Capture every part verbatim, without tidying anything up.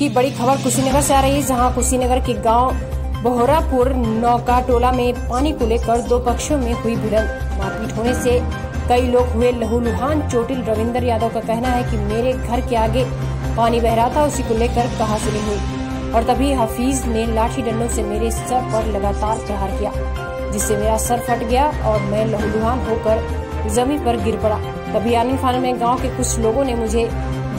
की बड़ी खबर कुशीनगर से आ रही है, जहां कुशीनगर के गांव बहुरापुर नौका टोला में पानी को लेकर दो पक्षों में हुई भिड़ंत। मारपीट होने से कई लोग हुए लहूलुहान चोटिल। रविंदर यादव का कहना है कि मेरे घर के आगे पानी बह रहा था, उसी को लेकर कहासुनी हुई और तभी हफीज ने लाठी डंडों से मेरे सर पर लगातार प्रहार किया, जिससे मेरा सर फट गया और मैं लहूलुहान होकर जमीन पर गिर पड़ा। तभी आलिम खान में गांव के कुछ लोगों ने मुझे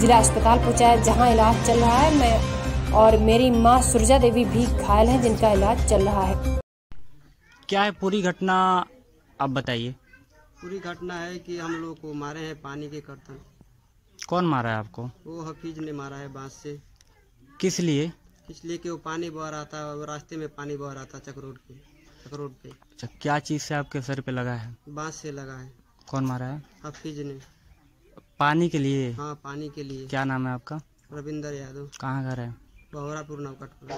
जिला अस्पताल पहुंचाया, जहां इलाज चल रहा है। मैं और मेरी मां सुरजा देवी भी घायल हैं, जिनका इलाज चल रहा है। क्या है पूरी घटना, आप बताइए। पूरी घटना है कि हम लोग को मारे हैं पानी के कर्तन। कौन मारा है आपको? वो हफीज ने मारा है बांस से। किस लिए? इसलिए कि वो पानी बह रहा था और रास्ते में पानी बह रहा था चकरोड पे चकरोड पे। अच्छा, क्या चीज़ से आपके सर पे लगा है? बांस से लगा है। कौन मारा है? हफीज ने। पानी के लिए? हाँ, पानी के लिए। क्या नाम है आपका? रविंदर यादव। कहाँ घर है? बहुरापुर नौका टोला।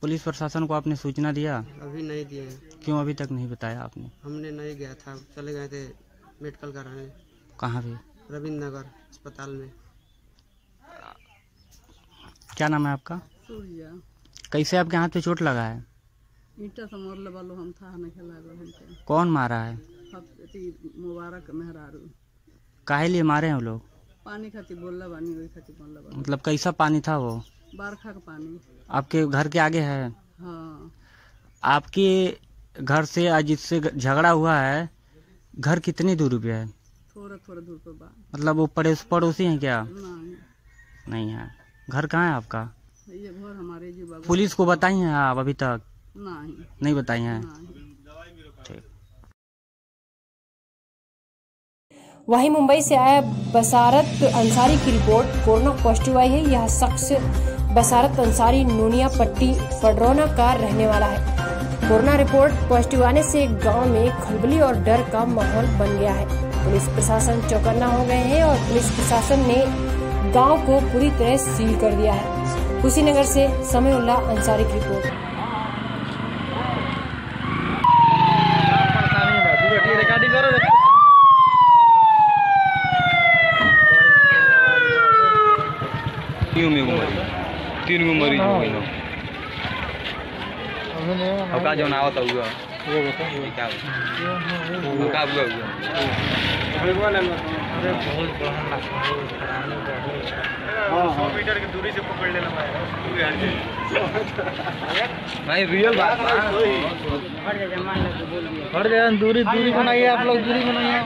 पुलिस प्रशासन को आपने सूचना दिया? अभी नहीं दिए। क्यों अभी तक नहीं बताया आपने? हमने नहीं गया था, चले गए थे मेडिकल कराने। कहाँ पे? रविंद्रनगर अस्पताल में। क्या नाम है आपका? सूर्या। कैसे आपके हाथ पे चोट लगा है? ईटा से मोर लेवलो हम था न खेला गए। कौन मारा है? मुबारक मेहरा। काहे लिए मारे हैं वो लोग? पानी खाती बोलला बानी, वही खाती बोलला बानी। मतलब कैसा पानी था वो? बारखा का पानी। आपके घर के आगे है? हाँ। आपके घर से आज जिससे झगड़ा हुआ है, घर कितनी दूर पे है? थोड़ा थोड़ा दूर पर बा। मतलब वो पड़ोस पड़ोसी हैं क्या? नहीं, नहीं है। घर कहाँ है आपका? ये घर हमारे जी। पुलिस को बताई हैं आप अभी तक? नहीं, नहीं बताई हैं। ठीक। वहीं मुंबई से आया बशारत अंसारी की रिपोर्ट कोरोना पॉजिटिव आई है। यह शख्स बशारत अंसारी नोनिया पट्टी फडरौना का रहने वाला है। कोरोना रिपोर्ट पॉजिटिव आने से गाँव में खलबली और डर का माहौल बन गया है। पुलिस प्रशासन चौकन्ना हो गए हैं और पुलिस प्रशासन ने गांव को पूरी तरह सील कर दिया है। कुशीनगर से समीर उल्ला अंसारी की रिपोर्ट। तीन गो मरीज हो गए लोग। ये क्या हुआ? सौ मीटर की दूरी से पकड़ लेना भाई, रियल बात। हर जगह दूरी दूरी बनाइए, आप लोग दूरी बनाइए।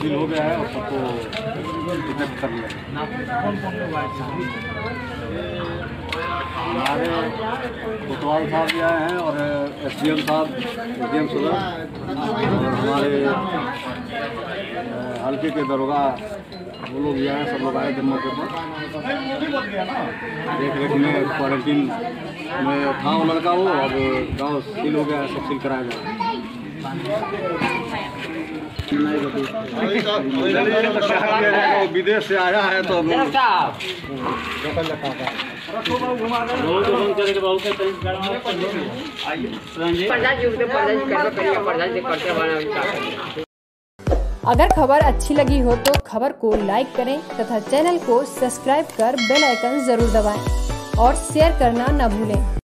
सील हो गया है और सबको टिकट कर लिया। हमारे कोतवाल साहब भी आए हैं और एसडीएम साहब, एसडीएम सूर्या, हमारे हल्के के दरोगा वो लोग भी आए। सब लोग आए थे मौके पर। देख रेख में क्वारंटीन में था वो लड़का। वो अब गाँव सील हो गया है, सब सील कराया गया। विदेश से आया है तो अगर खबर अच्छी लगी हो तो खबर को लाइक करें तथा चैनल को सब्सक्राइब कर बेल आइकन जरूर दबाएं और शेयर करना न भूलें।